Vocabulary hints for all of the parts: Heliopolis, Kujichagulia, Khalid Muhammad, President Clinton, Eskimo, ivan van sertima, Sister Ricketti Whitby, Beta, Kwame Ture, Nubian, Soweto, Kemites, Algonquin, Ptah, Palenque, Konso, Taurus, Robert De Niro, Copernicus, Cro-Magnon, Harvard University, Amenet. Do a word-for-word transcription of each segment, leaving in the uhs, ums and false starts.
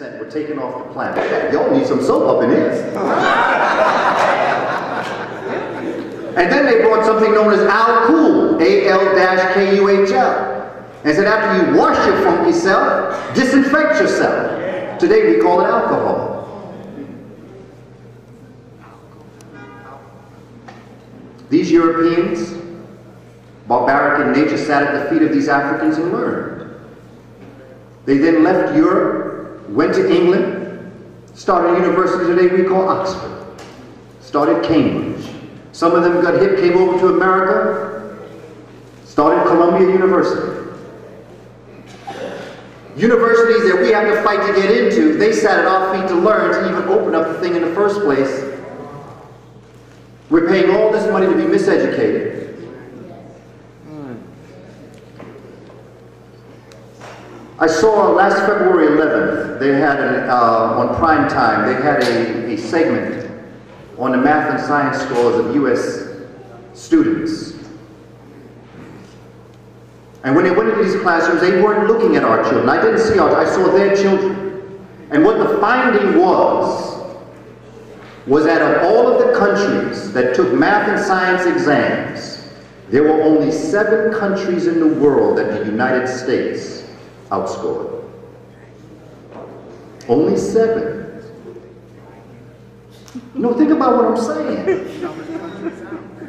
fifty percent were taken off the planet. Y'all need some soap up in here. And then they brought something known as al-kuhl, A L K U H L, and said after you wash your funky self, disinfect yourself. Today we call it alcohol. These Europeans, barbaric in nature, sat at the feet of these Africans and learned. They then left Europe, went to England, started a university today we call Oxford, started Cambridge. Some of them got hip, came over to America, started Columbia University. Universities that we have to fight to get into, they sat at our feet to learn to even open up the thing in the first place. We're paying all this money to be miseducated. I saw last February eleventh, they had an, uh, on prime time, they had a, a segment on the math and science scores of U S students. And when they went into these classrooms, they weren't looking at our children. I didn't see our children, I saw their children. And what the finding was, was that of all of the countries that took math and science exams, there were only seven countries in the world that the United States outscored. Only seven. No, think about what I'm saying.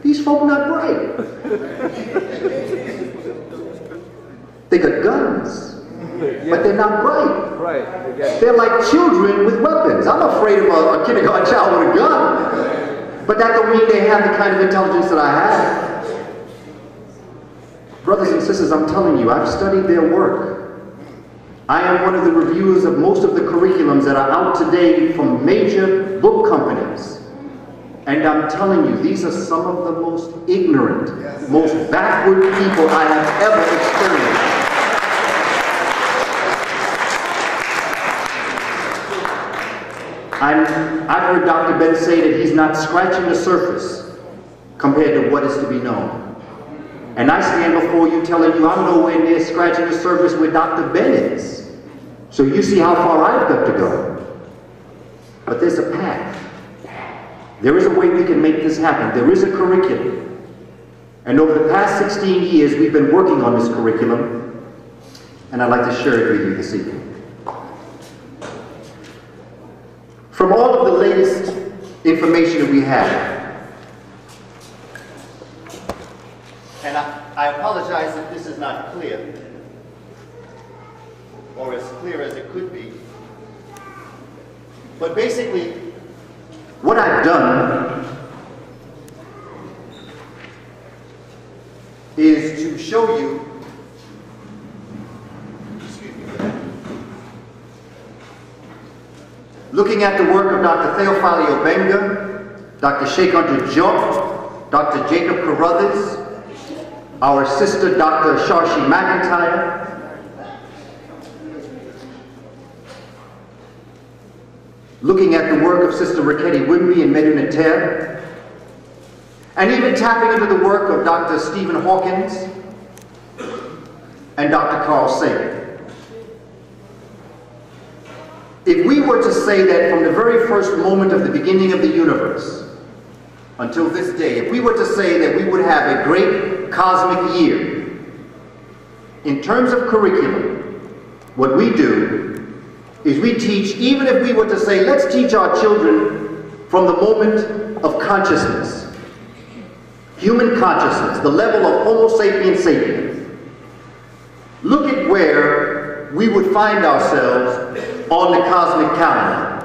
These folk not right. They got guns, but they're not right. Right. They're like children with weapons. I'm afraid of a, a kindergarten child with a gun, but that don't mean they have the kind of intelligence that I have. Brothers and sisters, I'm telling you, I've studied their work. I am one of the reviewers of most of the curriculums that are out today from major book companies. And I'm telling you, these are some of the most ignorant, yes. most backward people I have ever experienced. I'm, I've heard Doctor Ben say that he's not scratching the surface compared to what is to be known. And I stand before you telling you I'm nowhere near scratching the surface where Doctor Ben is. So you see how far I've got to go. But there's a path. There is a way we can make this happen. There is a curriculum. And over the past sixteen years, we've been working on this curriculum. And I'd like to share it with you this evening. From all of the latest information that we have, and I, I apologize if this is not clear, or as clear as it could be. But basically, what I've done is to show you, excuse me for that, looking at the work of Doctor Theophile Obenga, Doctor Cheikh Anta Diop, Doctor Jacob Carruthers, our sister, Doctor Sharshi McIntyre, looking at the work of Sister Ricketti Whitby and Medu-Ninter, and even tapping into the work of Doctor Stephen Hawkins and Doctor Carl Sagan. If we were to say that from the very first moment of the beginning of the universe until this day, if we were to say that we would have a great cosmic year. In terms of curriculum, what we do is we teach, even if we were to say, let's teach our children from the moment of consciousness, human consciousness, the level of Homo sapiens sapiens. Look at where we would find ourselves on the cosmic calendar.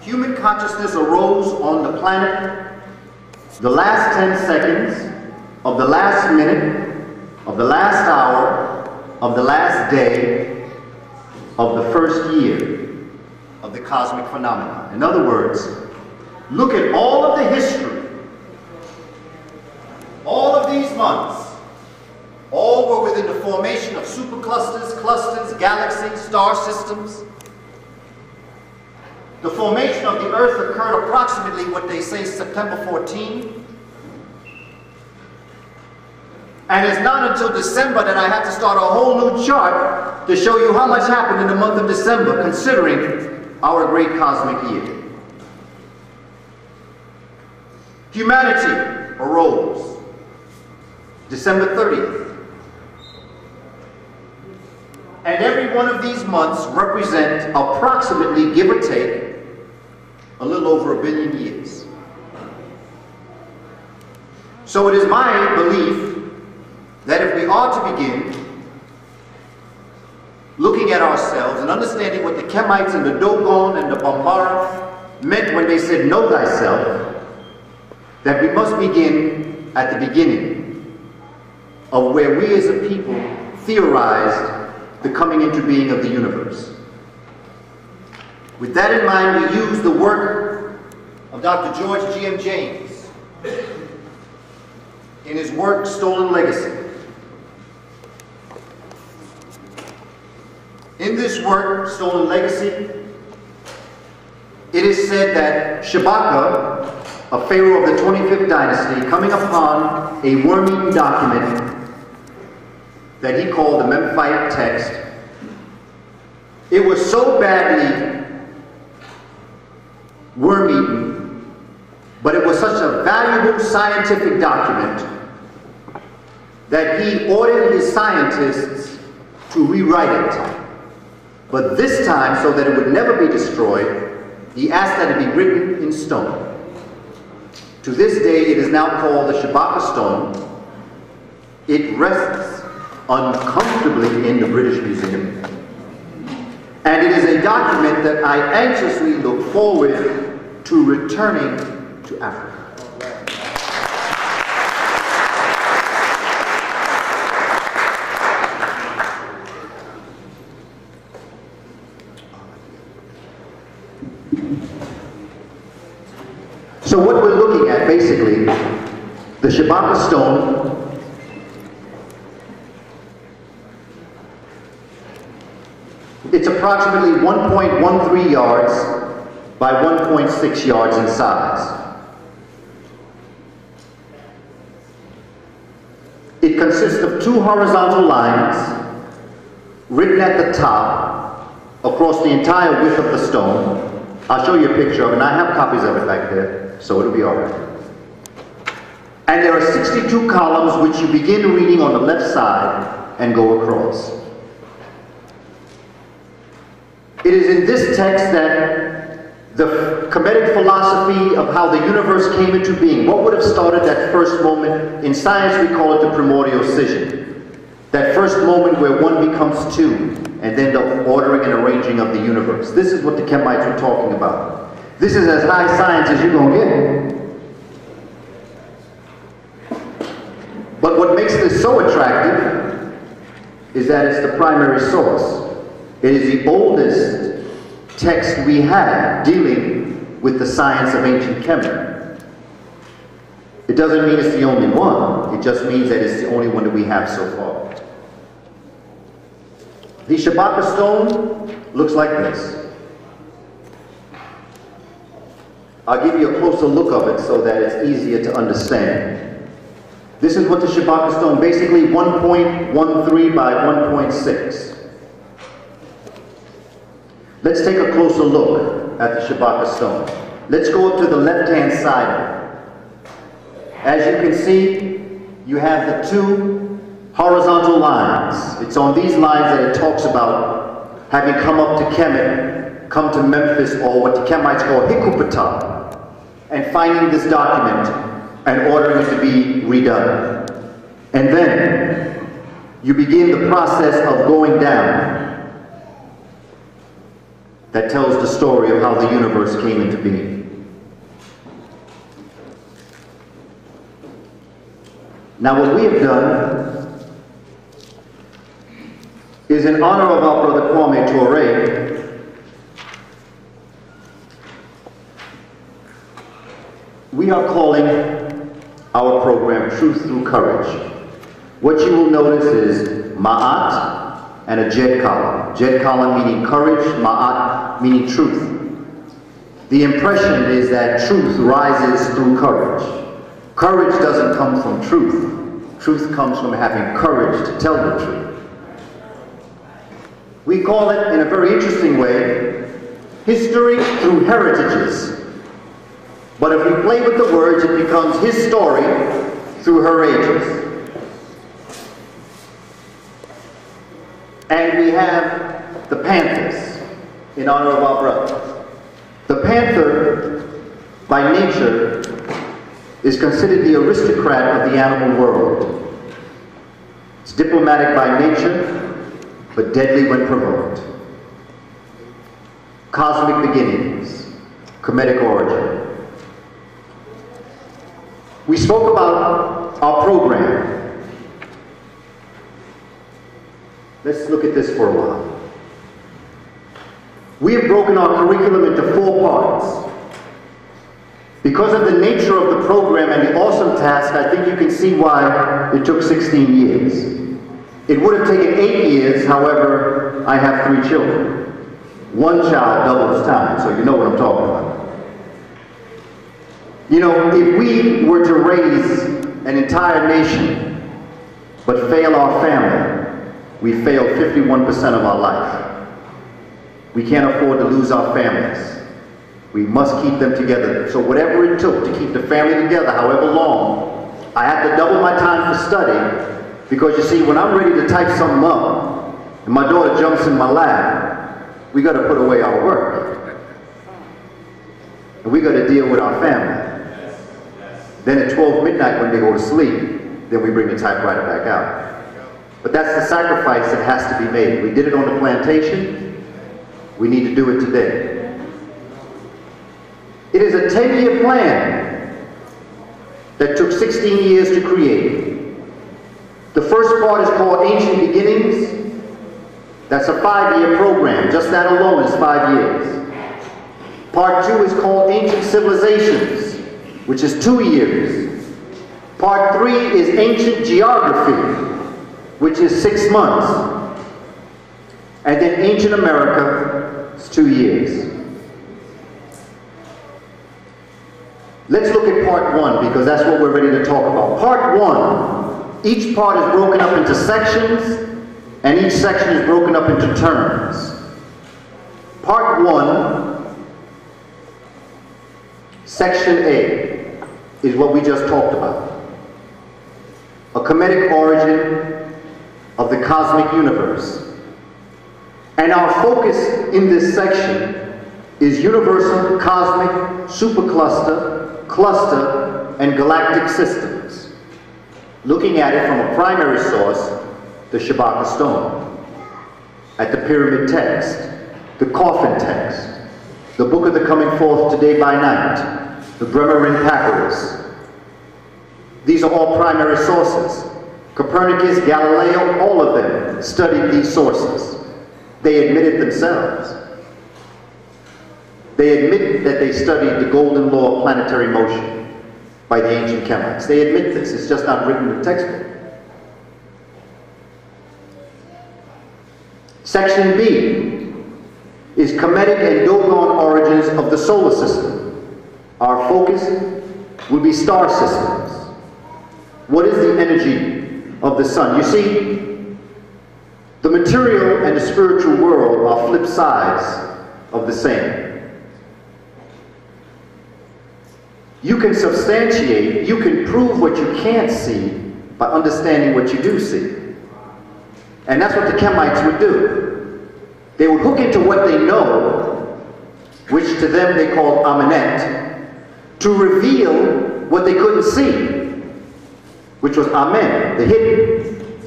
Human consciousness arose on the planet the last ten seconds of the last minute, of the last hour, of the last day, of the first year of the cosmic phenomenon. In other words, look at all of the history, all of these months, all were within the formation of superclusters, clusters, galaxies, star systems. The formation of the Earth occurred approximately, what they say, September fourteenth. And it's not until December that I had to start a whole new chart to show you how much happened in the month of December, considering our great cosmic year. Humanity arose December thirtieth. And every one of these months represent approximately, give or take, a little over a billion years. So it is my belief that if we are to begin looking at ourselves and understanding what the Kemites and the Dogon and the Bambara meant when they said, know thyself, that we must begin at the beginning of where we as a people theorized the coming into being of the universe. With that in mind, we use the work of Doctor George G M James in his work, Stolen Legacy. In this work, Stolen Legacy, it is said that Shabaka, a pharaoh of the twenty-fifth dynasty, coming upon a worm-eaten document that he called the Memphite text, it was so badly worm-eaten, but it was such a valuable scientific document that he ordered his scientists to rewrite it. But this time, so that it would never be destroyed, he asked that it be written in stone. To this day, it is now called the Shabaka Stone. It rests uncomfortably in the British Museum. And it is a document that I anxiously look forward to returning to Africa. So what we're looking at, basically, the Shabaka Stone, it's approximately one point one three yards by one point six yards in size. It consists of two horizontal lines written at the top across the entire width of the stone. I'll show you a picture of it, and I have copies of it back there, so it'll be all right. And there are sixty-two columns which you begin reading on the left side and go across. It is in this text that the Kemetic philosophy of how the universe came into being, what would have started that first moment, in science we call it the primordial scission, that first moment where one becomes two, and then the ordering and arranging of the universe. This is what the Kemites were talking about. This is as high science as you're going to get. But what makes this so attractive is that it's the primary source. It is the oldest text we have dealing with the science of ancient Kemet. It doesn't mean it's the only one. It just means that it's the only one that we have so far. The Shabaka Stone looks like this. I'll give you a closer look of it so that it's easier to understand. This is what the Shabaka Stone, basically one point one three by one point six. Let's take a closer look at the Shabaka Stone. Let's go up to the left-hand side. As you can see, you have the two horizontal lines. It's on these lines that it talks about having come up to Kemet, come to Memphis, or what the Kemites call Hikupatah, and finding this document and ordering it to be redone. And then you begin the process of going down. That tells the story of how the universe came into being. Now what we have done is, in honor of our brother Kwame Ture, we are calling our program Truth Through Courage. What you will notice is Ma'at and a Jed column. Jed column meaning courage, Ma'at meaning truth. The impression is that truth rises through courage. Courage doesn't come from truth. Truth comes from having courage to tell the truth. We call it, in a very interesting way, history through heritages. But if we play with the words, it becomes his story through her ages. And we have the Panthers in honor of our brother. The panther, by nature, is considered the aristocrat of the animal world. It's diplomatic by nature, but deadly when provoked. Cosmic beginnings, Kemetic origin. We spoke about our program. Let's look at this for a while. We have broken our curriculum into four parts. Because of the nature of the program and the awesome task, I think you can see why it took sixteen years. It would have taken eight years, however, I have three children. One child doubles time, so you know what I'm talking about. You know, if we were to raise an entire nation, but fail our family, we fail fifty-one percent of our life. We can't afford to lose our families. We must keep them together. So whatever it took to keep the family together, however long, I had to double my time for study, because you see, when I'm ready to type something up, and my daughter jumps in my lap, we gotta put away our work. And we got to deal with our family. Yes, yes. Then at twelve midnight when they go to sleep, then we bring the typewriter back out. But that's the sacrifice that has to be made. We did it on the plantation. We need to do it today. It is a ten-year plan that took sixteen years to create. The first part is called Ancient Beginnings. That's a five-year program. Just that alone is five years. Part two is called Ancient Civilizations, which is two years. Part three is Ancient Geography, which is six months. And then Ancient America is two years. Let's look at part one, because that's what we're ready to talk about. Part one, each part is broken up into sections, and each section is broken up into terms. Part one, Section A is what we just talked about. A Kemetic origin of the cosmic universe. And our focus in this section is universal, cosmic, supercluster, cluster, and galactic systems. Looking at it from a primary source, the Shabaka Stone, at the Pyramid Text, the Coffin Text, the Book of the Coming Forth Today by Night, the Bremer and Papyrus. These are all primary sources. Copernicus, Galileo, all of them studied these sources. They admitted themselves. They admit that they studied the golden law of planetary motion by the ancient Kemites. They admit this, it's just not written in the textbook. Section B is Kemetic and Dogon origins of the solar system. Our focus will be star systems. What is the energy of the sun? You see, the material and the spiritual world are flip sides of the same. You can substantiate, you can prove what you can't see by understanding what you do see. And that's what the Kemites would do. They would hook into what they know, which to them they called Amenet, to reveal what they couldn't see, which was Amen, the hidden.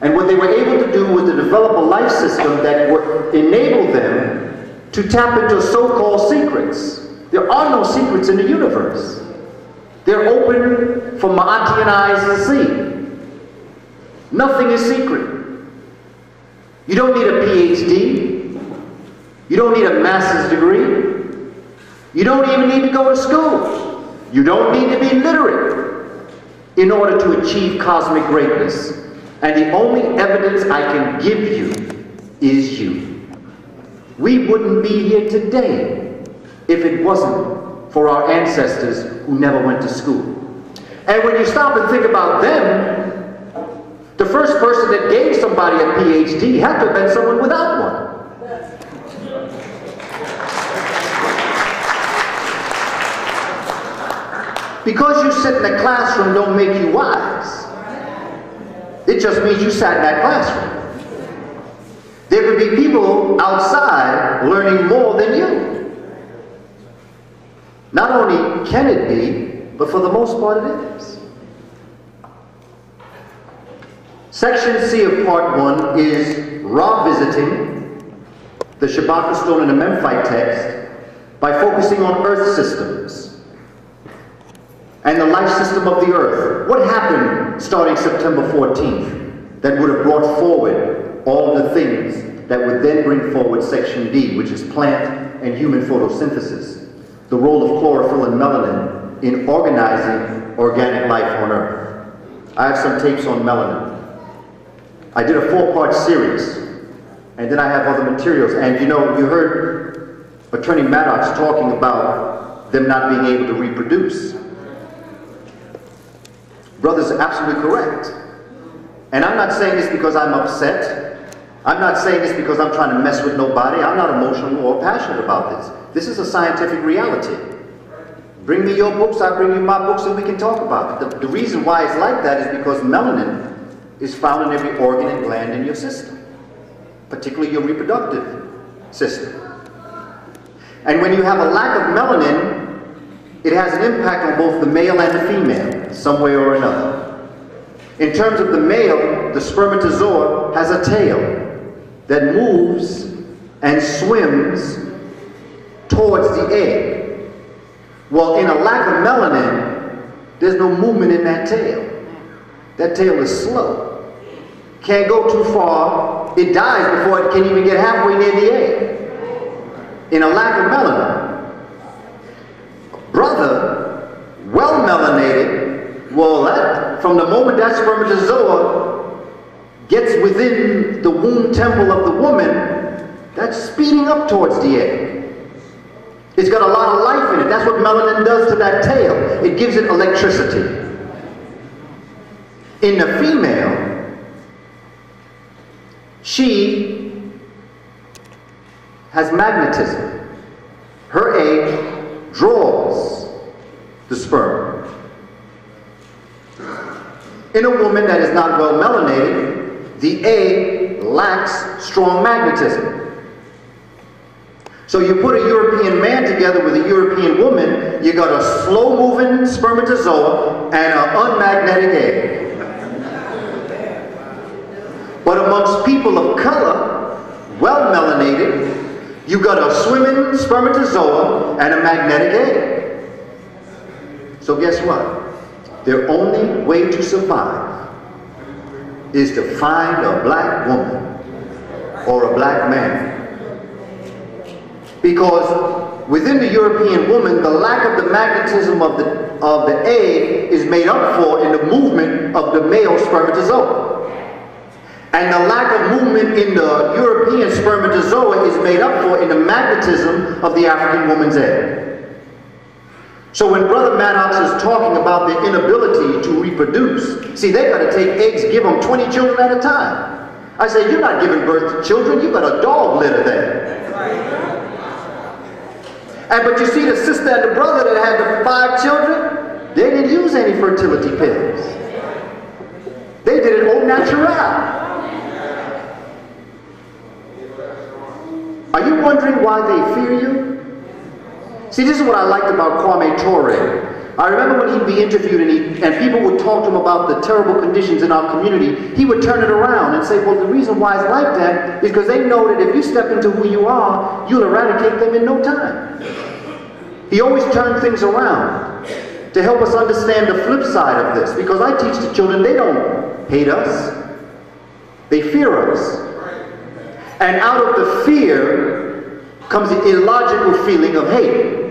And what they were able to do was to develop a life system that would enable them to tap into so-called secrets. There are no secrets in the universe. They're open for Ma'atian eyes to see. Nothing is secret. You don't need a P H D. You don't need a master's degree. You don't even need to go to school. You don't need to be literate in order to achieve cosmic greatness. And the only evidence I can give you is you. We wouldn't be here today if it wasn't for our ancestors who never went to school. And when you stop and think about them, the first person that gave somebody a PhD had to have been someone without one. Because you sit in a classroom don't make you wise. It just means you sat in that classroom. There could be people outside learning more than you. Not only can it be, but for the most part it is. Section C of part one is raw visiting the Shabaka Stone and the Memphite text by focusing on earth systems and the life system of the earth. What happened starting September fourteenth that would have brought forward all the things that would then bring forward section D, which is plant and human photosynthesis, the role of chlorophyll and melanin in organizing organic life on earth. I have some tapes on melanin. I did a four-part series, and then I have other materials. And you know, you heard Attorney Maddox talking about them not being able to reproduce. Brother's absolutely correct. And I'm not saying this because I'm upset. I'm not saying this because I'm trying to mess with nobody. I'm not emotional or passionate about this. This is a scientific reality. Bring me your books, I bring you my books, and we can talk about it. The, the reason why it's like that is because melanin is found in every organ and gland in your system, particularly your reproductive system. And when you have a lack of melanin, it has an impact on both the male and the female, some way or another. In terms of the male, the spermatozoa has a tail that moves and swims towards the egg. Well, in a lack of melanin, there's no movement in that tail. That tail is slow. Can't go too far. It dies before it can even get halfway near the egg. In a lack of melanin. Brother, well melanated, well, that, from the moment that spermatozoa gets within the womb temple of the woman, that's speeding up towards the egg. It's got a lot of life in it. That's what melanin does to that tail. It gives it electricity. In the female, she has magnetism. Her egg draws the sperm. In a woman that is not well melanated, the egg lacks strong magnetism. So you put a European man together with a European woman, you got a slow-moving spermatozoa and an unmagnetic egg. But amongst people of color, well melanated, you got a swimming spermatozoa and a magnetic egg. So guess what? Their only way to survive is to find a black woman or a black man. Because within the European woman, the lack of the magnetism of the, of the egg is made up for in the movement of the male spermatozoa. And the lack of movement in the European spermatozoa is made up for in the magnetism of the African woman's egg. So when Brother Maddox is talking about the inability to reproduce, see, they gotta take eggs, give them twenty children at a time. I say, you're not giving birth to children, you got a dog litter there. And but you see the sister and the brother that had the five children, they didn't use any fertility pills. They did it au naturel. Are you wondering why they fear you? See, this is what I liked about Kwame Ture. I remember when he'd be interviewed and, he, and people would talk to him about the terrible conditions in our community, he would turn it around and say, well, the reason why it's like that is because they know that if you step into who you are, you'll eradicate them in no time. He always turned things around to help us understand the flip side of this, because I teach the children, they don't hate us, they fear us. And out of the fear comes the illogical feeling of hate.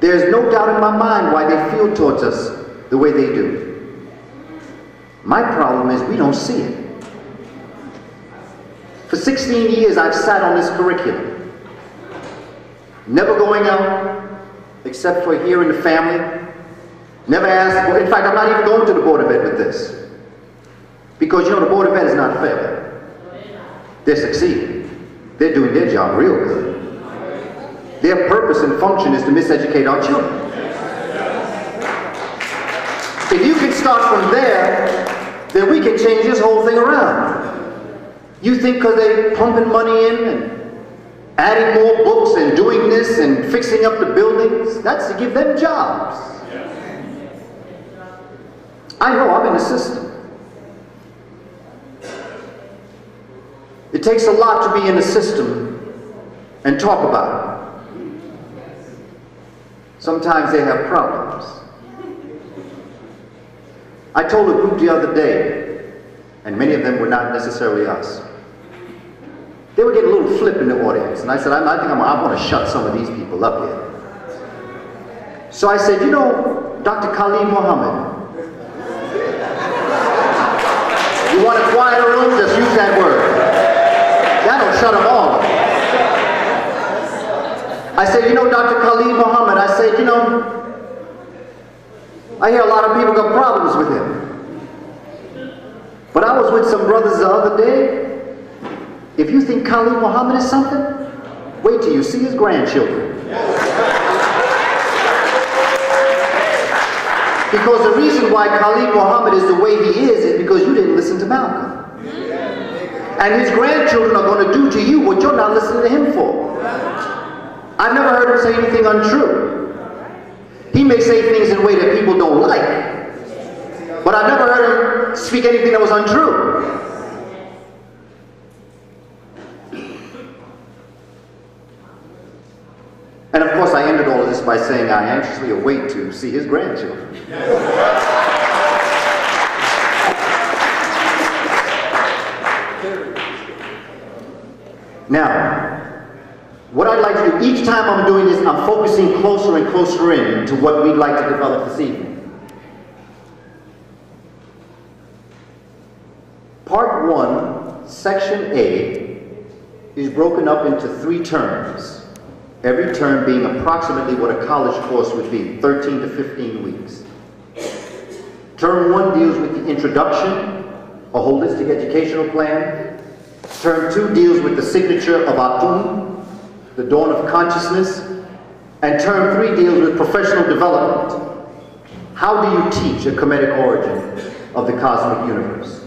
There's no doubt in my mind why they feel towards us the way they do. My problem is we don't see it. For sixteen years I've sat on this curriculum. Never going out, except for here in the family. Never asked, in fact, I'm not even going to the Board of Ed with this. Because you know, the Board of Ed is not fair. They're succeeding. They're doing their job real good. Their purpose and function is to miseducate our children. If you can start from there, then we can change this whole thing around. You think because they're pumping money in and adding more books and doing this and fixing up the buildings, that's to give them jobs. I know, I'm in the system. It takes a lot to be in the system and talk about it. Sometimes they have problems. I told a group the other day, and many of them were not necessarily us. They were getting a little flip in the audience, and I said, I think I'm, I want to shut some of these people up here. So I said, you know, Doctor Khalid Muhammad, you want a quieter room? Just use that word. That'll shut them all up. I said, you know, Doctor Khalid Muhammad, I said, you know, I hear a lot of people got problems with him. But I was with some brothers the other day. If you think Khalid Muhammad is something, wait till you see his grandchildren. Because the reason why Khalid Muhammad is the way he is is because you didn't listen to Malcolm. And his grandchildren are going to do to you what you're not listening to him for. I've never heard him say anything untrue. He may say things in a way that people don't like, but I've never heard him speak anything that was untrue. And of course I ended all of this by saying I anxiously await to see his grandchildren. Now, what I'd like to do each time I'm doing this, I'm focusing closer and closer in to what we'd like to develop this evening. Part one, Section A, is broken up into three terms, every term being approximately what a college course would be, thirteen to fifteen weeks. Term one deals with the introduction, a holistic educational plan. Term two deals with the signature of Atum, the dawn of consciousness, and term three deals with professional development. How do you teach a Kemetic origin of the cosmic universe?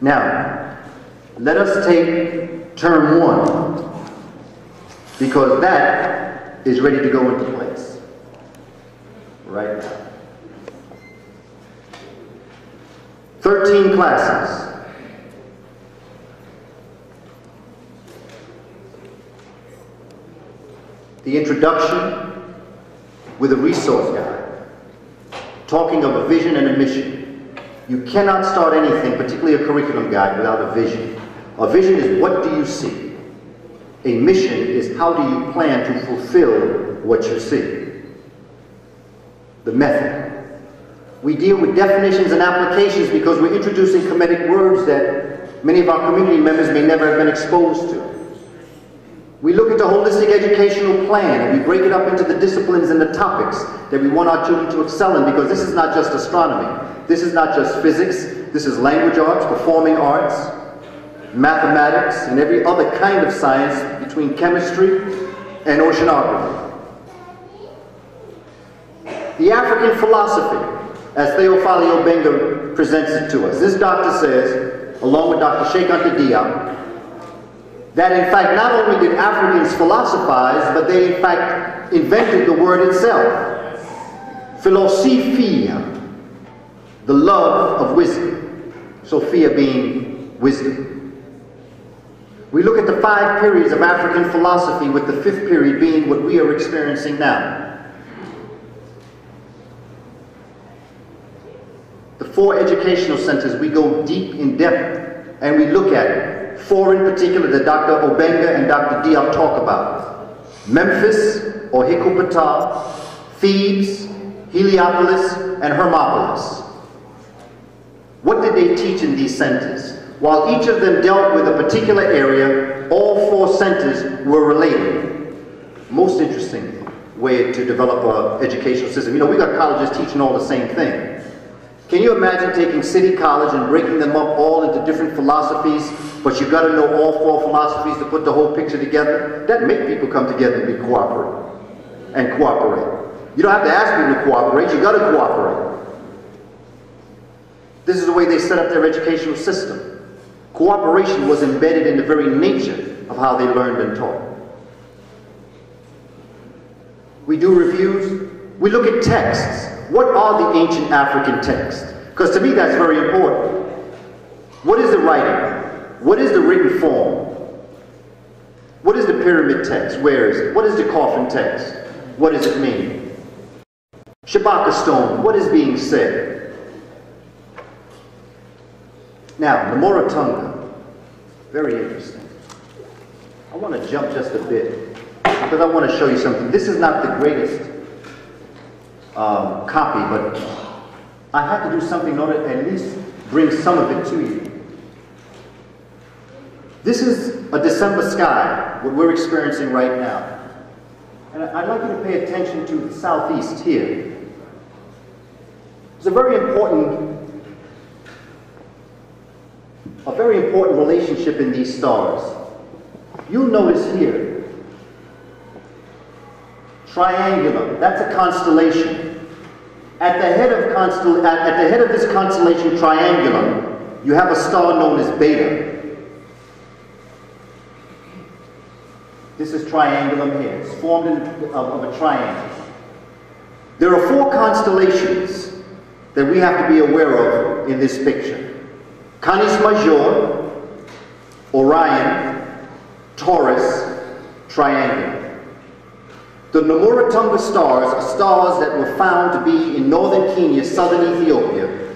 Now, let us take term one, because that is ready to go into place right now. thirteen classes. The introduction with a resource guide, talking of a vision and a mission. You cannot start anything, particularly a curriculum guide, without a vision. A vision is what do you see? A mission is how do you plan to fulfill what you see? The method. We deal with definitions and applications because we're introducing Kemetic words that many of our community members may never have been exposed to. We look at the holistic educational plan and we break it up into the disciplines and the topics that we want our children to excel in, because this is not just astronomy, this is not just physics, this is language arts, performing arts, mathematics, and every other kind of science between chemistry and oceanography. The African philosophy, as Theophile Obenga presents it to us. This doctor says, along with Doctor Cheikh Anta Diop, that in fact not only did Africans philosophize, but they in fact invented the word itself. Philosophia, the love of wisdom. Sophia being wisdom. We look at the five periods of African philosophy, with the fifth period being what we are experiencing now. The four educational centers, we go deep in depth and we look at it. Four in particular that Doctor Obenga and Doctor Diop talk about: Memphis or Hikupatah, Thebes, Heliopolis, and Hermopolis. What did they teach in these centers? While each of them dealt with a particular area, all four centers were related. Most interestingly, way to develop an educational system. You know, we got colleges teaching all the same thing. Can you imagine taking City College and breaking them up all into different philosophies, but you've got to know all four philosophies to put the whole picture together? That make people come together and be cooperative and cooperate. You don't have to ask people to cooperate, you've got to cooperate. This is the way they set up their educational system. Cooperation was embedded in the very nature of how they learned and taught. We do reviews. We look at texts. What are the ancient African texts? Because to me that's very important. What is the writing? What is the written form? What is the pyramid text? Where is it? What is the coffin text? What does it mean? Shabaka Stone, what is being said? Now, the Morotunga, very interesting. I want to jump just a bit, because I want to show you something. This is not the greatest um, copy, but I have to do something in order to at least bring some of it to you. This is a December sky, what we're experiencing right now. And I'd like you to pay attention to the southeast here. It's a very important, a very important relationship in these stars. You'll notice here, Triangulum, that's a constellation. At the head of constel at, at the head of this constellation, Triangulum, you have a star known as Beta. This is Triangulum here. It's formed in, of, of a triangle. There are four constellations that we have to be aware of in this picture: Canis Major, Orion, Taurus, Triangulum. The Morotunga stars are stars that were found to be in northern Kenya, southern Ethiopia,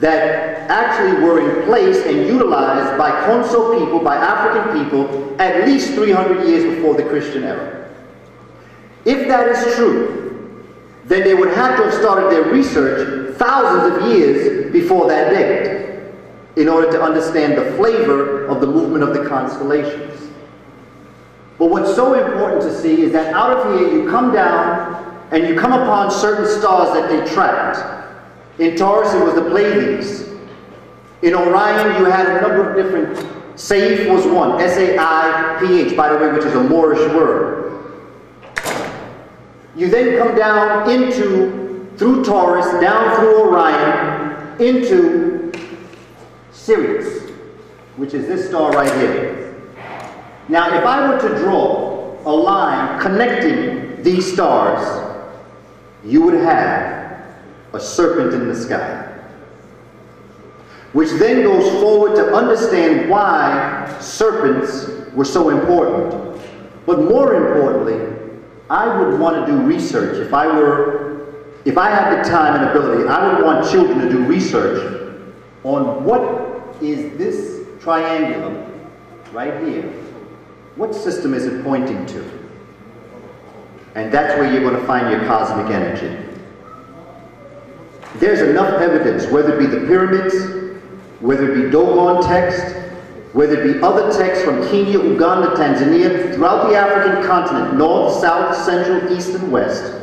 that actually were in place and utilized by Konso people, by African people, at least three hundred years before the Christian era. If that is true, then they would have to have started their research thousands of years before that date in order to understand the flavor of the movement of the constellations. But what's so important to see is that out of here you come down and you come upon certain stars that they tracked. In Taurus it was the Pleiades. In Orion you had a number of different, Saif was one, S A I P H, by the way, which is a Moorish word. You then come down into, through Taurus, down through Orion, into Sirius, which is this star right here. Now, if I were to draw a line connecting these stars, you would have a serpent in the sky, which then goes forward to understand why serpents were so important. But more importantly, I would want to do research. If I were, if I had the time and ability, I would want children to do research on what is this triangulum right here. What system is it pointing to? And that's where you're going to find your cosmic energy. There's enough evidence, whether it be the pyramids, whether it be Dogon text, whether it be other texts from Kenya, Uganda, Tanzania, throughout the African continent, north, south, central, east, and west,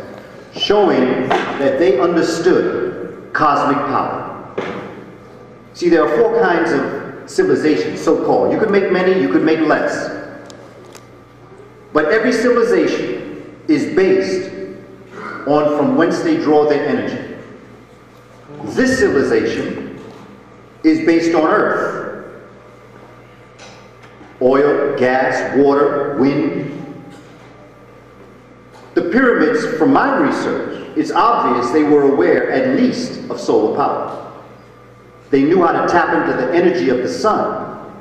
showing that they understood cosmic power. See, there are four kinds of civilizations, so-called. You could make many, you could make less. But every civilization is based on from whence they draw their energy. This civilization is based on earth. Oil, gas, water, wind. The pyramids, from my research, it's obvious they were aware at least of solar power. They knew how to tap into the energy of the sun.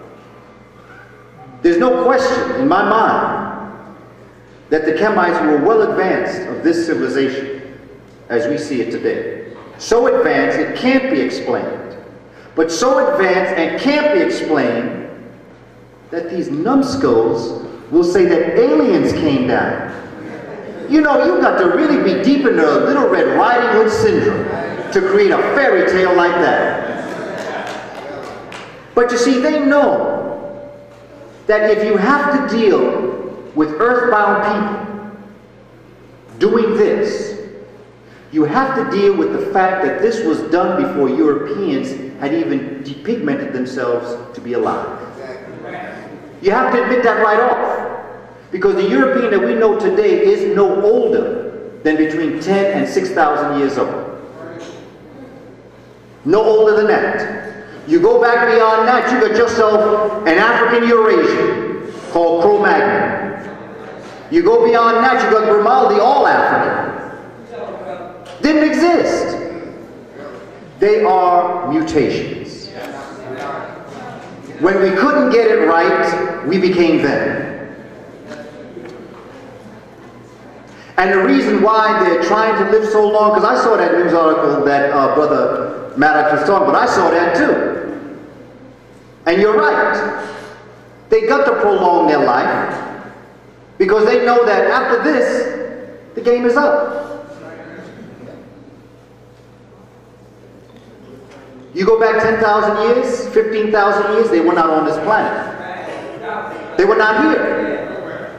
There's no question in my mind that the Kemites were well advanced of this civilization as we see it today. So advanced it can't be explained, but so advanced and can't be explained that these numbskulls will say that aliens came down. You know, you've got to really be deep into a Little Red Riding Hood syndrome to create a fairy tale like that. But you see, they know that if you have to deal with earthbound people, doing this, you have to deal with the fact that this was done before Europeans had even depigmented themselves to be alive. You have to admit that right off, because the European that we know today is no older than between ten and six thousand years old. No older than that. You go back beyond that, you got yourself an African Eurasian called Cro-Magnon. You go beyond that, you got Grimaldi, all African. Didn't exist. They are mutations. When we couldn't get it right, we became them. And the reason why they're trying to live so long, because I saw that news article that uh, Brother Maddox was talking about, but I saw that too. And you're right. They got to prolong their life, because they know that after this, the game is up. You go back ten thousand years, fifteen thousand years, they were not on this planet. They were not here.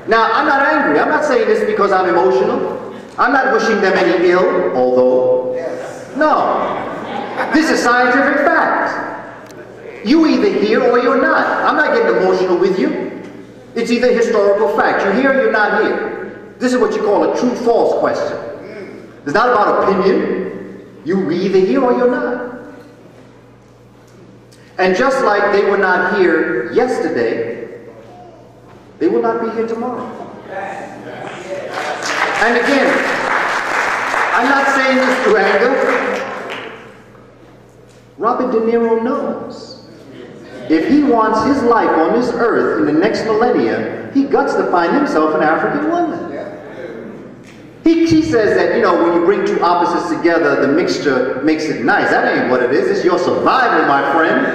Now, I'm not angry. I'm not saying this because I'm emotional. I'm not wishing them any ill, although, no. This is scientific fact. You either here or you're not. I'm not getting emotional with you. It's either historical fact. You're here or you're not here. This is what you call a true-false question. It's not about opinion. You're either here or you're not. And just like they were not here yesterday, they will not be here tomorrow. And again, I'm not saying this to anger. Robert De Niro knows. If he wants his life on this earth in the next millennia, he guts to find himself an African woman. He, he says that, you know, when you bring two opposites together, the mixture makes it nice. That ain't what it is. It's your survival, my friend.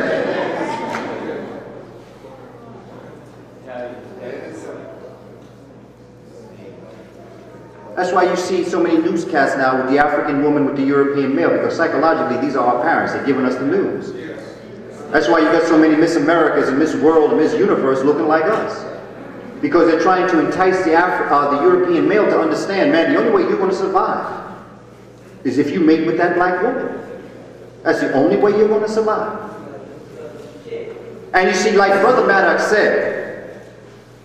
That's why you see so many newscasts now with the African woman with the European male, because psychologically these are our parents. They're giving us the news. That's why you got so many Miss Americas and Miss World and Miss Universe looking like us. Because they're trying to entice the, Afri uh, the European male to understand, man, the only way you're going to survive is if you mate with that black woman. That's the only way you're going to survive. And you see, like Brother Maddox said,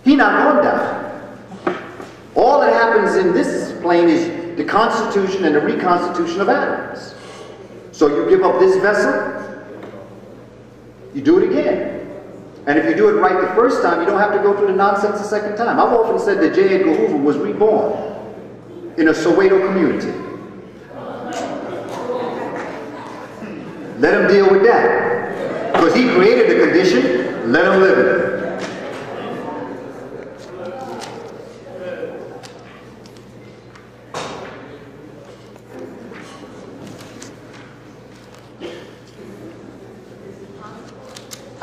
he not going to die. All that happens in this plane is the constitution and the reconstitution of atoms. So you give up this vessel, you do it again. And if you do it right the first time, you don't have to go through the nonsense the second time. I've often said that J. Edgar Hoover was reborn in a Soweto community. Let him deal with that. Because he created the condition, let him live in it.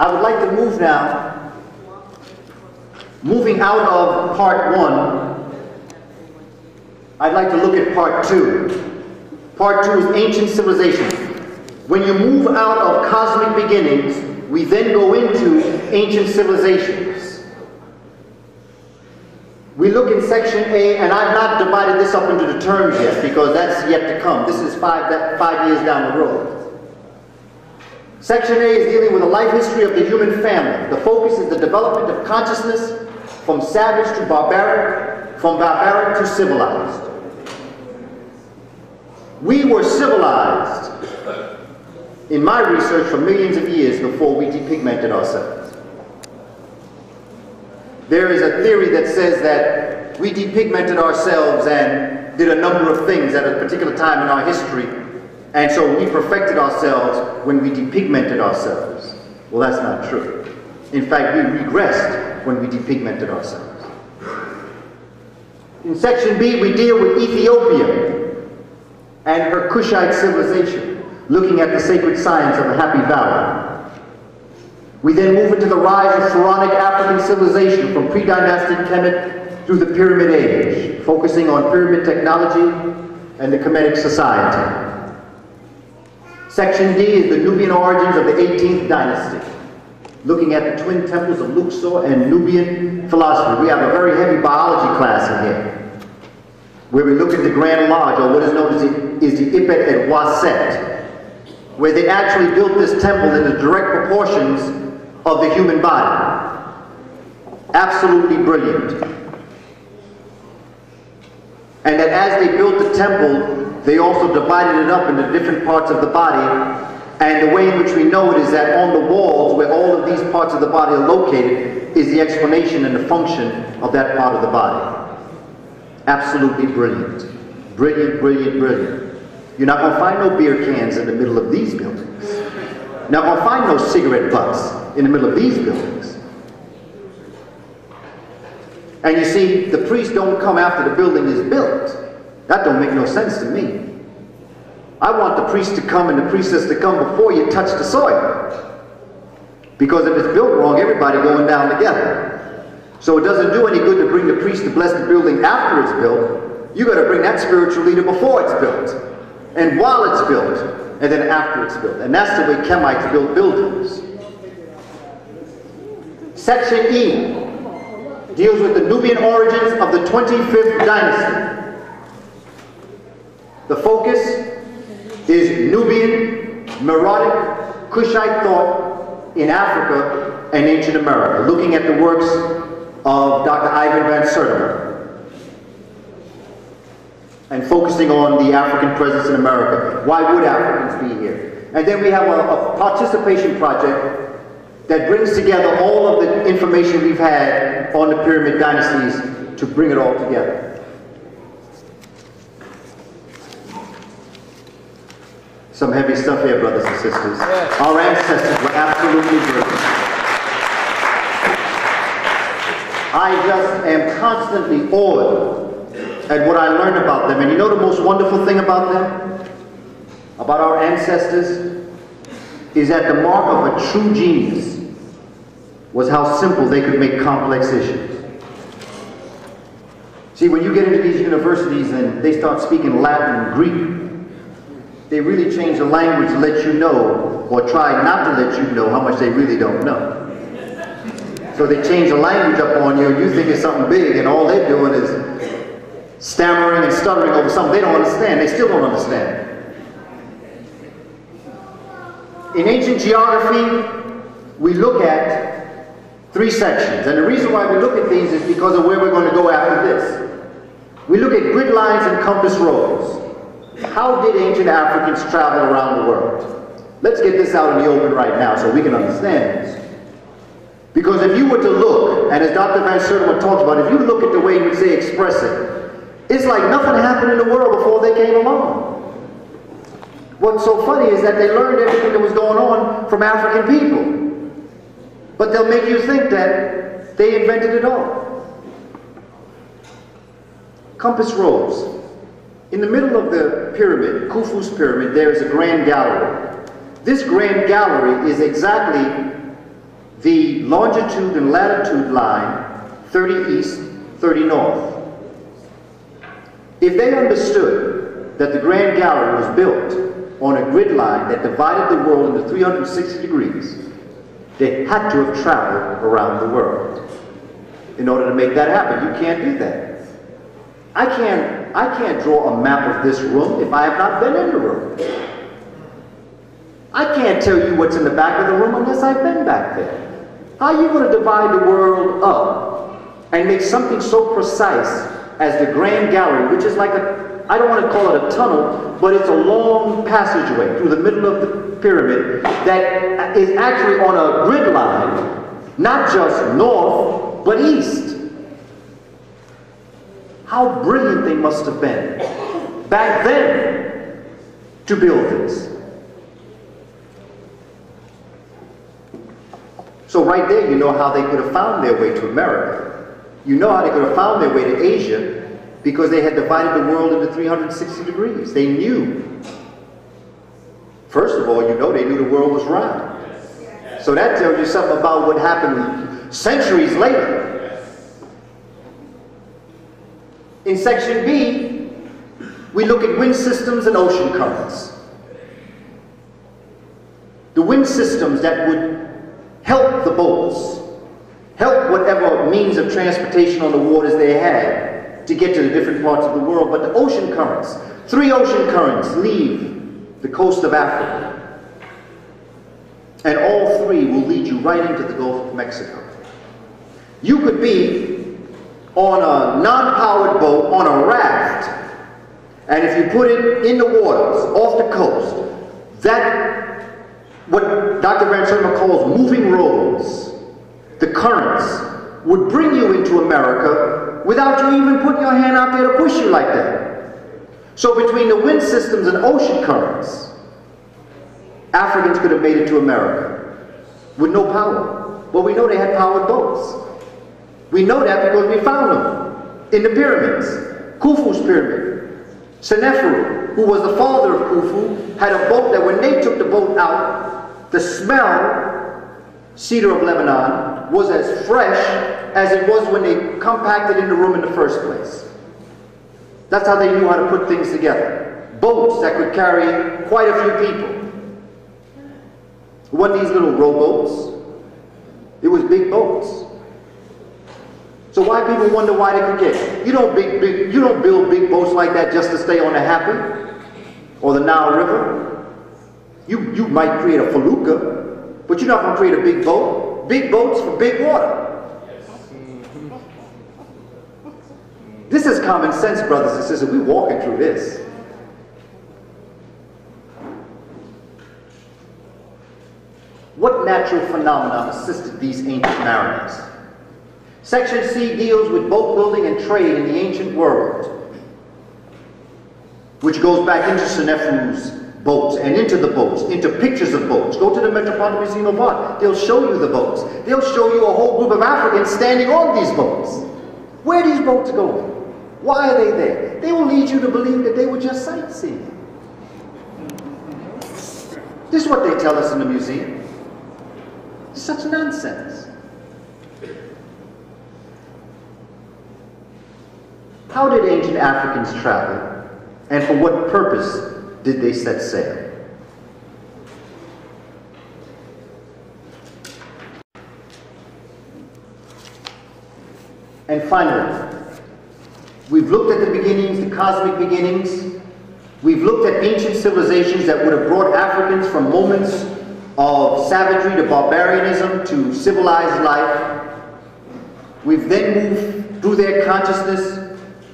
I would like to move now, moving out of part one, I'd like to look at part two. Part two is ancient civilization. When you move out of cosmic beginnings, we then go into ancient civilizations. We look in section A, and I've not divided this up into the terms yet, because that's yet to come. This is five, that, five years down the road. Section A is dealing with the life history of the human family. The focus is the development of consciousness from savage to barbaric, from barbaric to civilized. We were civilized, in my research, for millions of years before we depigmented ourselves. There is a theory that says that we depigmented ourselves and did a number of things at a particular time in our history. And so we perfected ourselves when we depigmented ourselves. Well, that's not true. In fact, we regressed when we depigmented ourselves. In section B, we deal with Ethiopia and her Kushite civilization, looking at the sacred science of the Happy Valley. We then move into the rise of Pharaonic African civilization from pre-dynastic Kemet through the Pyramid Age, focusing on pyramid technology and the Kemetic society. Section D is the Nubian origins of the eighteenth dynasty, looking at the twin temples of Luxor and Nubian philosophy. We have a very heavy biology class in here. where we looked at the Grand Lodge, or what is known as the, is the Ipet at Waset, where they actually built this temple in the direct proportions of the human body. Absolutely brilliant. And that as they built the temple, they also divided it up into different parts of the body. And the way in which we know it is that on the walls, where all of these parts of the body are located, is the explanation and the function of that part of the body. Absolutely brilliant. Brilliant, brilliant, brilliant. You're not going to find no beer cans in the middle of these buildings. You're not going to find no cigarette butts in the middle of these buildings. And you see, the priests don't come after the building is built. That don't make no sense to me. I want the priest to come and the priestess to come before you touch the soil. Because if it's built wrong, everybody going down together. So it doesn't do any good to bring the priest to bless the building after it's built. You got to bring that spiritual leader before it's built. And while it's built. And then after it's built. And that's the way Kemites build buildings. Section E deals with the Nubian origins of the twenty-fifth dynasty. The focus is Nubian, Meroitic, Kushite thought in Africa and ancient America, looking at the works of Doctor Ivan van Sertima and focusing on the African presence in America. Why would Africans be here? And then we have a, a participation project that brings together all of the information we've had on the pyramid dynasties to bring it all together. Some heavy stuff here, brothers and sisters. Yes. Our ancestors were absolutely brilliant. I just am constantly awed at what I learned about them. And you know the most wonderful thing about them? About our ancestors? Is that the mark of a true genius was how simple they could make complex issues. See, when you get into these universities and they start speaking Latin and Greek, they really change the language to let you know, or try not to let you know, how much they really don't know. So they change the language up on you, and you think it's something big, and all they're doing is stammering and stuttering over something they don't understand. They still don't understand. In ancient geography, we look at three sections. And the reason why we look at these is because of where we're going to go after this. We look at grid lines and compass roads. How did ancient Africans travel around the world? Let's get this out in the open right now so we can understand this. Because if you were to look, and as Doctor van Sertima talked about, if you look at the way you say express it, it's like nothing happened in the world before they came along. What's so funny is that they learned everything that was going on from African people. But they'll make you think that they invented it all. Compass roads. In the middle of the pyramid, Khufu's pyramid, there is a grand gallery. This grand gallery is exactly the longitude and latitude line, thirty east, thirty north. If they understood that the grand gallery was built on a grid line that divided the world into three hundred sixty degrees, they had to have traveled around the world in order to make that happen. You can't do that. I can't, I can't draw a map of this room if I have not been in the room. I can't tell you what's in the back of the room unless I've been back there. How are you going to divide the world up and make something so precise as the Grand Gallery, which is like a I don't want to call it a tunnel, but it's a long passageway through the middle of the pyramid that is actually on a grid line, not just north, but east. How brilliant they must have been back then to build this. So right there you know how they could have found their way to America. You know how they could have found their way to Asia, because they had divided the world into three hundred sixty degrees. They knew. First of all, you know they knew the world was round. Yes. So that tells you something about what happened centuries later. Yes. In section B, we look at wind systems and ocean currents. The wind systems that would help the boats, help whatever means of transportation on the waters they had, to get to the different parts of the world, but the ocean currents, three ocean currents leave the coast of Africa. And all three will lead you right into the Gulf of Mexico. You could be on a non-powered boat, on a raft, and if you put it in the waters, off the coast, that, what Doctor Van Serma calls moving rolls, the currents, would bring you into America without you even putting your hand out there to push you like that. So between the wind systems and ocean currents, Africans could have made it to America with no power. Well, we know they had powered boats. We know that because we found them in the pyramids. Khufu's pyramid. Seneferu, who was the father of Khufu, had a boat that when they took the boat out, the smell, cedar of Lebanon, was as fresh as it was when they compacted in the room in the first place. That's how they knew how to put things together. Boats that could carry quite a few people. It wasn't these little rowboats. It was big boats. So why people wonder why they could get? You don't big, big, you don't build big boats like that just to stay on the Happy or the Nile River. You you might create a felucca, but you're not going to create a big boat. Big boats for big water. This is common sense, brothers and sisters. We're walking through this. What natural phenomena assisted these ancient mariners? Section C deals with boat building and trade in the ancient world, which goes back into Seneferu's boats and into the boats, into pictures of boats. Go to the Metropolitan Museum of Art. They'll show you the boats. They'll show you a whole group of Africans standing on these boats. Where are these boats going? Why are they there? They will lead you to believe that they were just sightseeing. This is what they tell us in the museum. Such nonsense. How did ancient Africans travel, and for what purpose did they set sail? And finally, we've looked at the beginnings, the cosmic beginnings. We've looked at ancient civilizations that would have brought Africans from moments of savagery to barbarianism to civilized life. We've then moved through their consciousness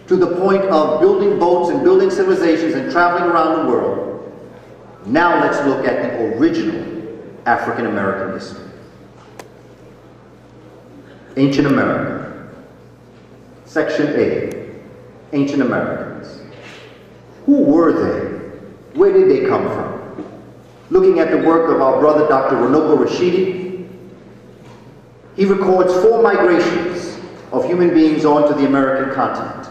to the point of building boats and building civilizations and traveling around the world. Now let's look at the original African American history. Ancient America. Section A. Ancient Americans. Who were they? Where did they come from? Looking at the work of our brother Doctor Renoko Rashidi, he records four migrations of human beings onto the American continent.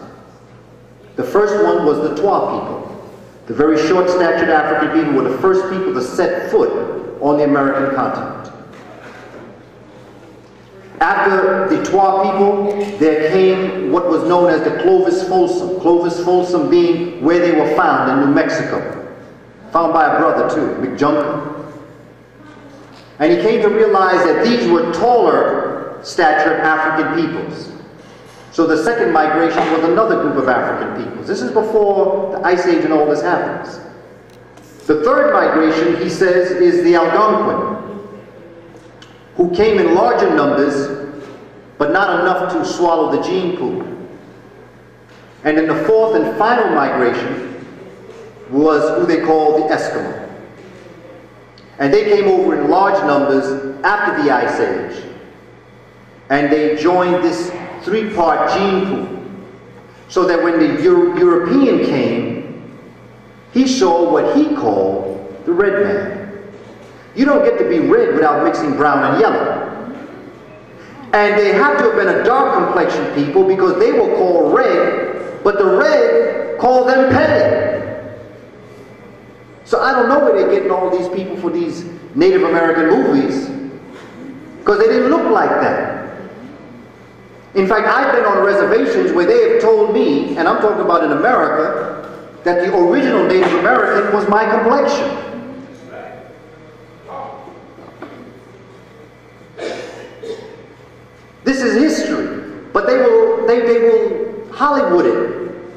The first one was the Twa people. The very short-snatured African people were the first people to set foot on the American continent. After the Twa people, there came what was known as the Clovis Folsom, Clovis Folsom being where they were found in New Mexico. Found by a brother too, McJunker. And he came to realize that these were taller statured African peoples. So the second migration was another group of African peoples. This is before the Ice Age and all this happens. The third migration, he says, is the Algonquin, who came in larger numbers, but not enough to swallow the gene pool. And in the fourth and final migration, was who they called the Eskimo. And they came over in large numbers after the Ice Age. And they joined this three-part gene pool. So that when the Euro European came, he saw what he called the red man. You don't get to be red without mixing brown and yellow. And they had to have been a dark-complexioned people because they were called red, but the red called them pale. So I don't know where they're getting all these people for these Native American movies, because they didn't look like that. In fact, I've been on reservations where they have told me, and I'm talking about in America, that the original Native American was my complexion. This is history, but they will, they, they will Hollywooded,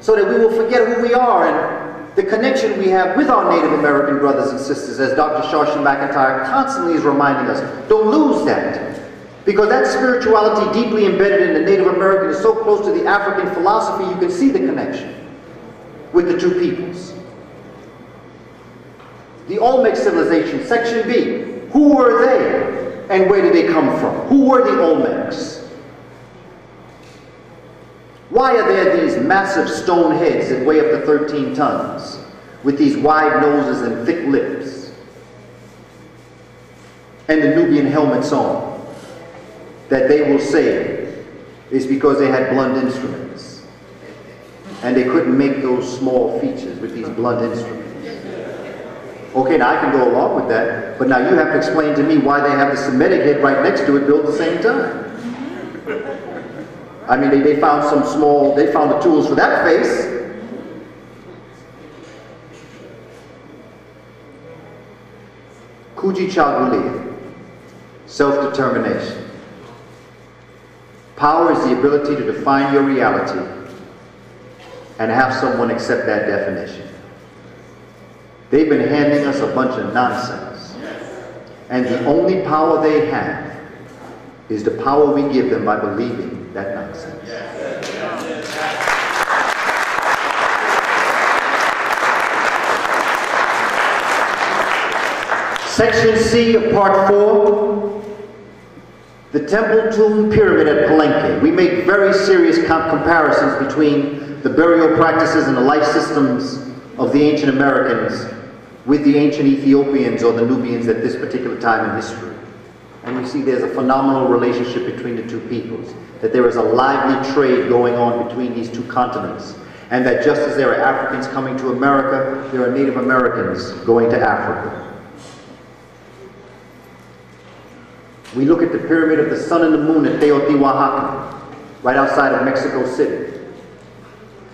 so that we will forget who we are and the connection we have with our Native American brothers and sisters, as Doctor Sharshi McIntyre constantly is reminding us. Don't lose that, because that spirituality deeply embedded in the Native American is so close to the African philosophy, you can see the connection with the two peoples. The Olmec civilization, section B, who were they and where did they come from? Who were the Olmecs? Why are there these massive stone heads that weigh up to thirteen tons with these wide noses and thick lips and the Nubian helmets on? That they will say is because they had blunt instruments and they couldn't make those small features with these blunt instruments. Okay, now I can go along with that, but now you have to explain to me why they have the Semitic head right next to it built at the same time. I mean, they, they found some small, they found the tools for that face. Kujichagulia, self-determination. Power is the ability to define your reality and have someone accept that definition. They've been handing us a bunch of nonsense. And the only power they have is the power we give them by believing that nonsense. Yes. Yes. Section C of part four, the temple tomb pyramid at Palenque. We make very serious comp comparisons between the burial practices and the life systems of the ancient Americans with the ancient Ethiopians or the Nubians at this particular time in history. And we see there's a phenomenal relationship between the two peoples, that there is a lively trade going on between these two continents, and that just as there are Africans coming to America, there are Native Americans going to Africa. We look at the Pyramid of the Sun and the Moon at Teotihuacan, right outside of Mexico City.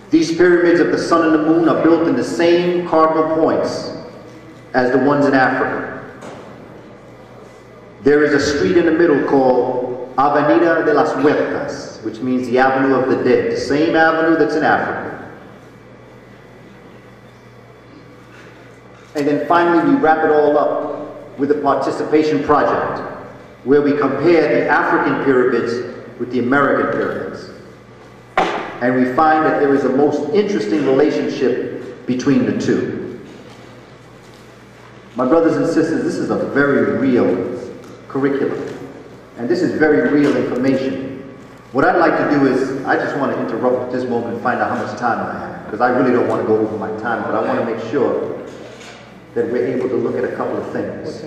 These pyramids of the Sun and the Moon are built in the same cardinal points as the ones in Africa. There is a street in the middle called Avenida de las Muertas, which means the Avenue of the Dead, the same avenue that's in Africa. And then finally, we wrap it all up with a participation project, where we compare the African pyramids with the American pyramids. And we find that there is a most interesting relationship between the two. My brothers and sisters, this is a very real curriculum. And this is very real information. What I'd like to do is, I just want to interrupt at this moment and find out how much time I have, because I really don't want to go over my time, but I want to make sure that we're able to look at a couple of things.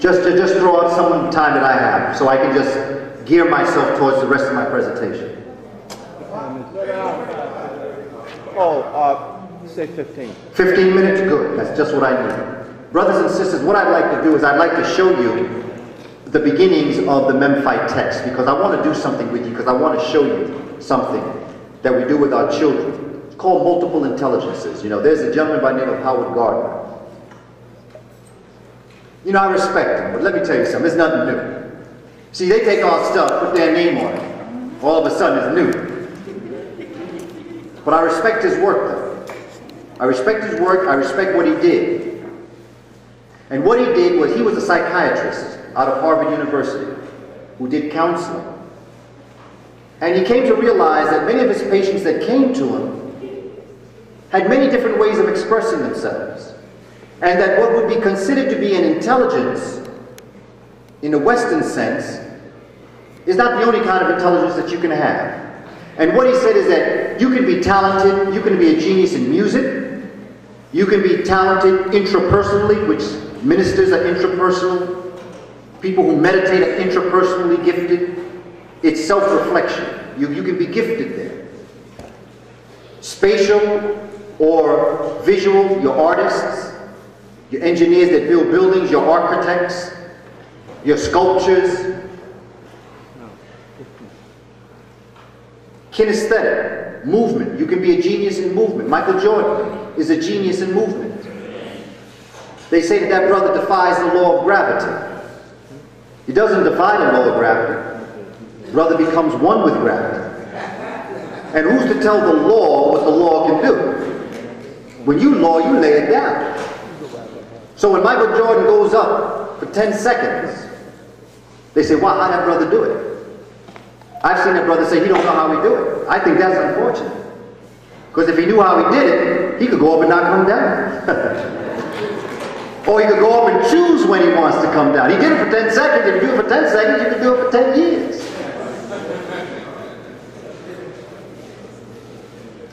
Just to just throw out some time that I have, so I can just gear myself towards the rest of my presentation. Oh, uh, say fifteen. fifteen minutes? Good. That's just what I need. Brothers and sisters, what I'd like to do is I'd like to show you the beginnings of the Memphite text, because I want to do something with you, because I want to show you something that we do with our children. It's called multiple intelligences. You know, there's a gentleman by the name of Howard Gardner. You know, I respect him, but let me tell you something, it's nothing new. See, they take our stuff, put their name on it. All of a sudden, it's new. But I respect his work, though. I respect his work, I respect what he did. And what he did was, he was a psychiatrist out of Harvard University who did counseling. And he came to realize that many of his patients that came to him had many different ways of expressing themselves. And that what would be considered to be an intelligence, in the Western sense, is not the only kind of intelligence that you can have. And what he said is that you can be talented, you can be a genius in music, you can be talented intrapersonally, which ministers are intrapersonal. People who meditate are intrapersonally gifted. It's self-reflection. You, you can be gifted there. Spatial or visual, your artists, your engineers that build buildings, your architects, your sculptures. Kinesthetic, movement. You can be a genius in movement. Michael Jordan is a genius in movement. They say that that brother defies the law of gravity. He doesn't defy the law of gravity. Brother becomes one with gravity. And who's to tell the law what the law can do? When you law, you lay it down. So when Michael Jordan goes up for ten seconds, they say, wow, how'd that brother do it? I've seen a brother say, he don't know how he do it. I think that's unfortunate. Because if he knew how he did it, he could go up and not come down. Or he could go up and choose when he wants to come down. He did it for ten seconds. If you do it for ten seconds, you can do it for ten years.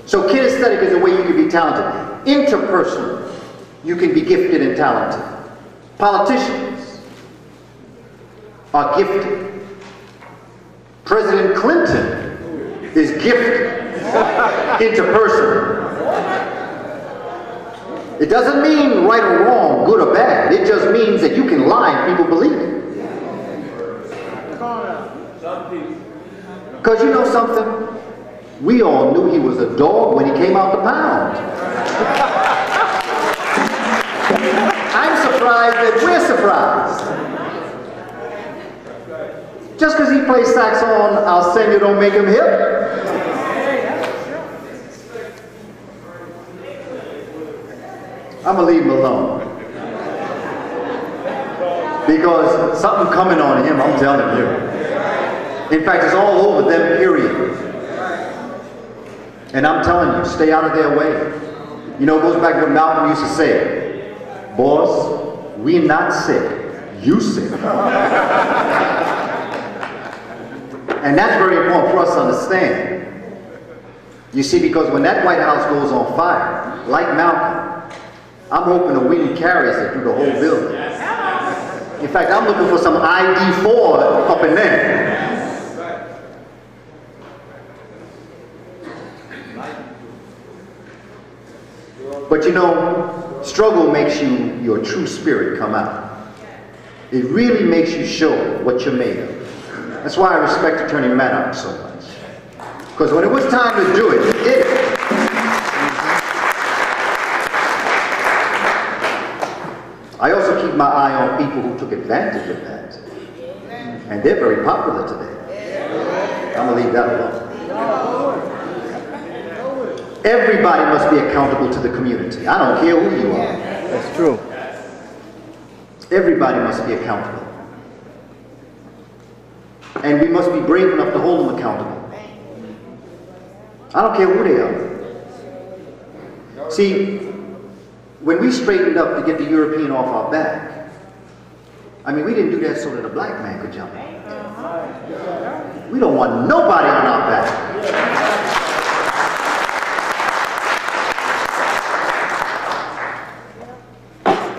So kinesthetic is a way you can be talented. Interpersonal, you can be gifted and talented. Politicians are gifted. President Clinton is gifted. Interpersonal. It doesn't mean right or wrong, good or bad. It just means that you can lie and people believe it. Because you know something? We all knew he was a dog when he came out the pound. I'm surprised that we're surprised. Just because he plays saxophone, I'll send you don't make him hip. I'm going to leave him alone. Because something coming on him, I'm telling you. In fact, it's all over them, period. And I'm telling you, stay out of their way. You know, it goes back to what Malcolm used to say. Boss, we not sick. You sick. And that's very important for us to understand. You see, because when that White House goes on fire, like Malcolm, I'm hoping the wind carries it through the whole yes, building. Yes. In fact, I'm looking for some I D four up in there. But you know, struggle makes you, your true spirit come out. It really makes you show what you're made of. That's why I respect Attorney Maddox so much. Because when it was time to do it, he did it. I also keep my eye on people who took advantage of that. And they're very popular today. I'm going to leave that alone. Everybody must be accountable to the community. I don't care who you are. That's true. Everybody must be accountable. And we must be brave enough to hold them accountable. I don't care who they are. See, when we straightened up to get the European off our back, I mean, we didn't do that so that a black man could jump in. We don't want nobody on our back.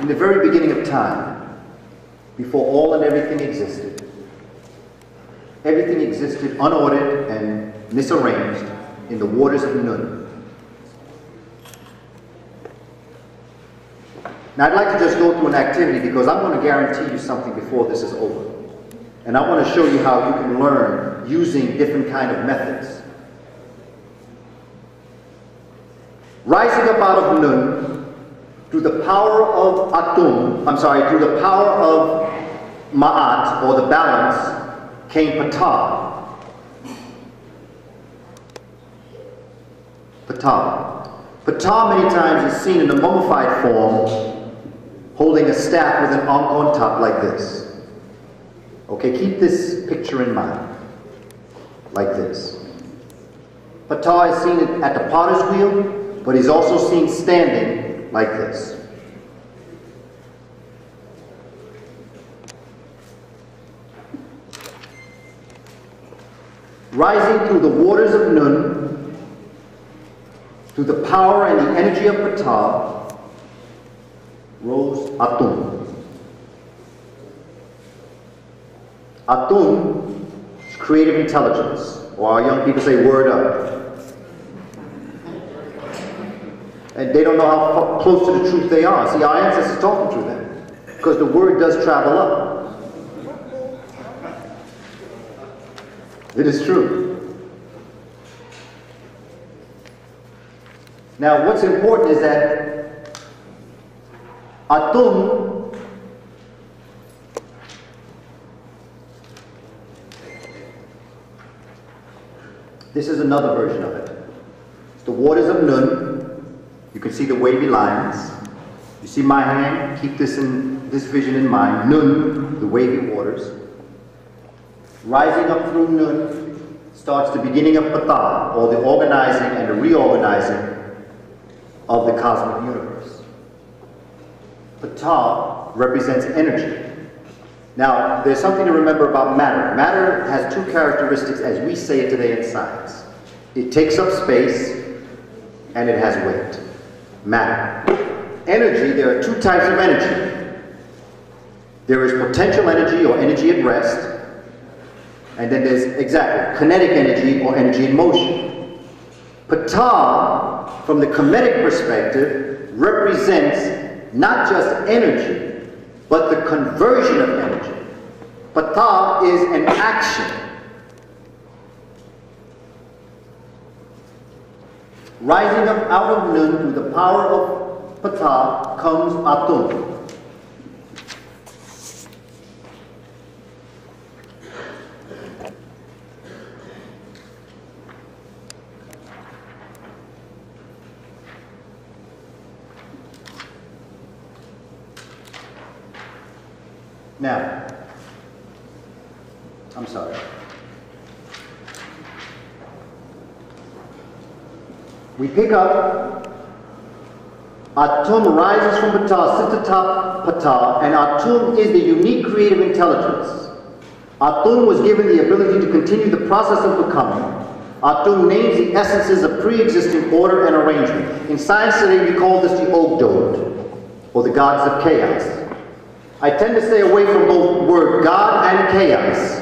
In the very beginning of time, before all and everything existed, everything existed unordered and misarranged in the waters of Nun. Now I'd like to just go through an activity because I'm going to guarantee you something before this is over. And I want to show you how you can learn using different kind of methods. Rising up out of Nun, through the power of Atum, I'm sorry, through the power of Ma'at, or the balance, came Ptah. Ptah. Ptah many times is seen in a mummified form, holding a staff with an ankh on top like this. Okay, keep this picture in mind, like this. Ptah is seen at the potter's wheel, but he's also seen standing like this. Rising through the waters of Nun, through the power and the energy of Ptah, rose Atum. Atum is creative intelligence, or our young people say, word up. And they don't know how close to the truth they are. See, our ancestors talking through them. Because the word does travel up. It is true. Now, what's important is that Atum This is another version of it. It's the waters of Nun. You can see the wavy lines. You see my hand? Keep this, in, this vision in mind. Nun, the wavy waters. Rising up through Nun starts the beginning of Ptah, or the organizing and the reorganizing of the cosmic universe. Ptah represents energy. Now, there's something to remember about matter. Matter has two characteristics as we say it today in science. It takes up space, and it has weight. Matter. Energy, there are two types of energy. There is potential energy, or energy at rest, and then there's, exactly, kinetic energy, or energy in motion. Ptah, from the Kemetic perspective, represents not just energy, but the conversion of energy. Ptah is an action. Rising up out of Nun through the power of Ptah comes Atum. Now, I'm sorry. We pick up Atum rises from Ptah, sits atop Ptah, and Atum is the unique creative intelligence. Atum was given the ability to continue the process of becoming. Atum names the essences of pre-existing order and arrangement. In science today, we call this the Ogdod, or the gods of chaos. I tend to stay away from both the word God and chaos,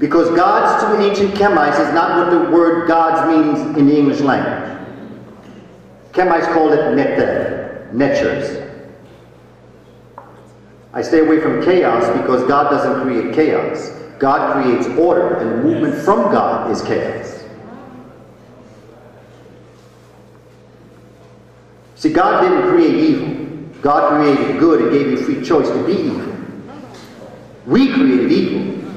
because gods to ancient Kemites is not what the word gods means in the English language. Kemites called it neter, netures. I stay away from chaos because God doesn't create chaos. God creates order, and movement from God is chaos. See, God didn't create evil. God created good and gave you free choice to be evil. We created evil.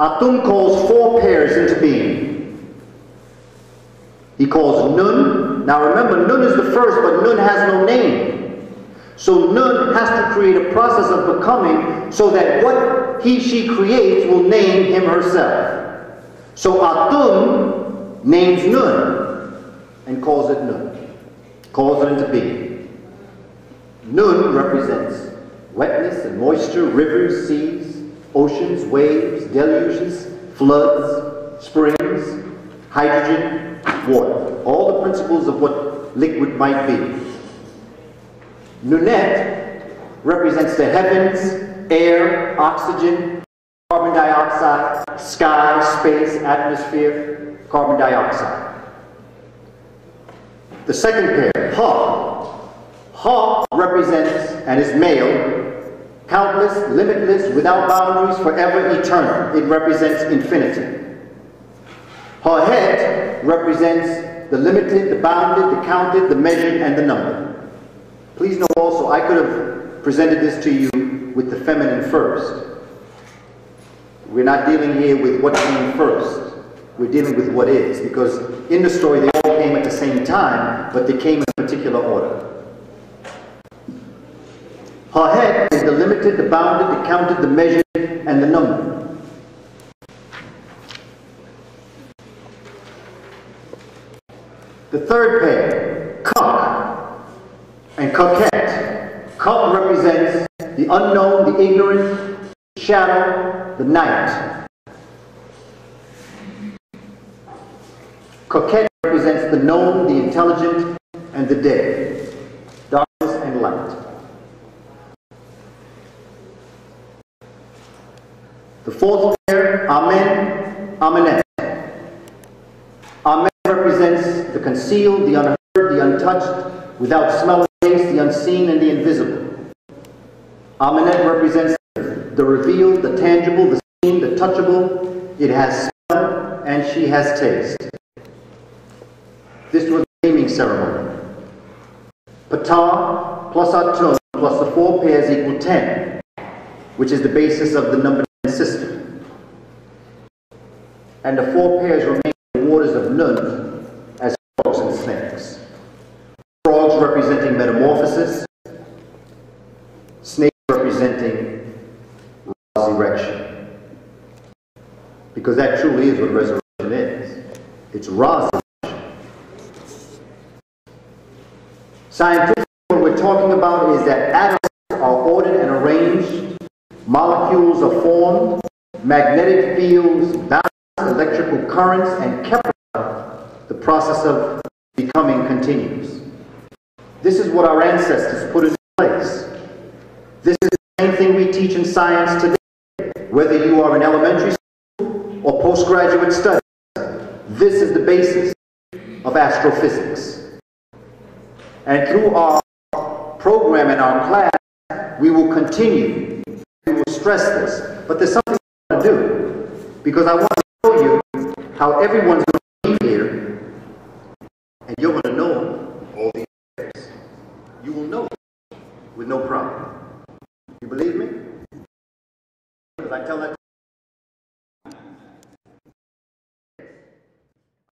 Atum calls four pairs into being. He calls Nun. Now remember, Nun is the first, but Nun has no name. So Nun has to create a process of becoming so that what he, she creates will name him herself. So Atum names Nun and calls it Nun, calls it into being. Nun represents wetness and moisture, rivers, seas, oceans, waves, deluges, floods, springs, hydrogen, water. All the principles of what liquid might be. Nunet represents the heavens, air, oxygen, carbon dioxide, sky, space, atmosphere, carbon dioxide. The second pair, Ha. Ha represents, and is male, countless, limitless, without boundaries, forever, eternal. It represents infinity. Ha-Het represents the limited, the bounded, the counted, the measured, and the numbered. Please know also, I could have presented this to you with the feminine first. We're not dealing here with what came first. We're dealing with what is, because in the story, they all came at the same time, but they came in a particular order. Ha-Het is the limited, the bounded, the counted, the measured, and the numbered. The third pair, Kuk and Coquette. Kuk represents the unknown, the ignorant, the shadow, the night. Coquette represents the known, the intelligent, and the dead, darkness and light. The fourth pair, Amen, Amenet. Amen represents the concealed, the unheard, the untouched, without smell or taste, the unseen, and the invisible. Amenet represents the revealed, the tangible, the seen, the touchable. It has smell, and she has taste. This was the naming ceremony. Ptah plus Atum plus the four pairs equal ten, which is the basis of the number ten system. and the four pairs remained in the waters of Nun as frogs and snakes. Frogs representing metamorphosis, snakes representing resurrection. Because that truly is what resurrection is. It's resurrection. Scientifically, what we're talking about is that atoms are ordered and arranged, molecules are formed, magnetic fields balance electrical currents, and Kepler, the process of becoming continues. This is what our ancestors put in place. This is the same thing we teach in science today, whether you are in elementary school or postgraduate studies. This is the basis of astrophysics. And through our program and our class, we will continue. We will stress this. But there's something I want to do, because I want to show you how everyone's going to be here, and you're going to know all these things. You will know with no problem. You believe me? Because I tell that